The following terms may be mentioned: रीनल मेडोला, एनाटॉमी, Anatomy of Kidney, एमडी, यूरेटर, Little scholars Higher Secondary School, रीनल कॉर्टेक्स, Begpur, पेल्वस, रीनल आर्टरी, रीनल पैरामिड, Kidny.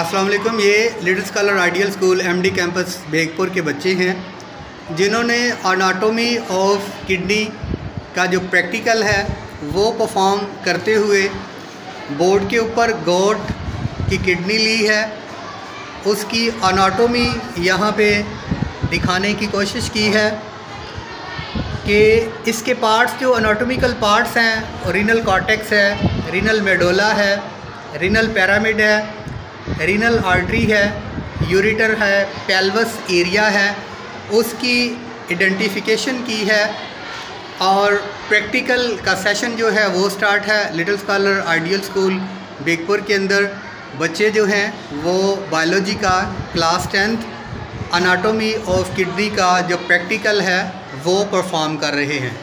अस्सलाम वालेकुम। ये little scholar ideal school एमडी campus Begpur के बच्चे हैं जिन्होंने एनाटॉमी ऑफ किडनी का जो प्रैक्टिकल है वो परफॉर्म करते हुए बोर्ड के ऊपर गोट की किडनी ली है, उसकी एनाटॉमी यहाँ पे दिखाने की कोशिश की है कि इसके पार्ट्स जो एनाटॉमिकल पार्ट्स हैं, रीनल कॉर्टेक्स है, रीनल मेडोला है, रीनल पैरामिड है, रीनल आर्टरी है, यूरेटर है, पेल्वस एरिया है, उसकी आइडेंटिफिकेशन की है। और प्रैक्टिकल का सेशन जो है वो स्टार्ट है। Little scholar ideal school Begpur के अंदर बच्चे जो हैं वो बायोलॉजी का class 10th एनाटॉमी of kidney का जो प्रैक्टिकल है वो परफॉर्म कर रहे हैं।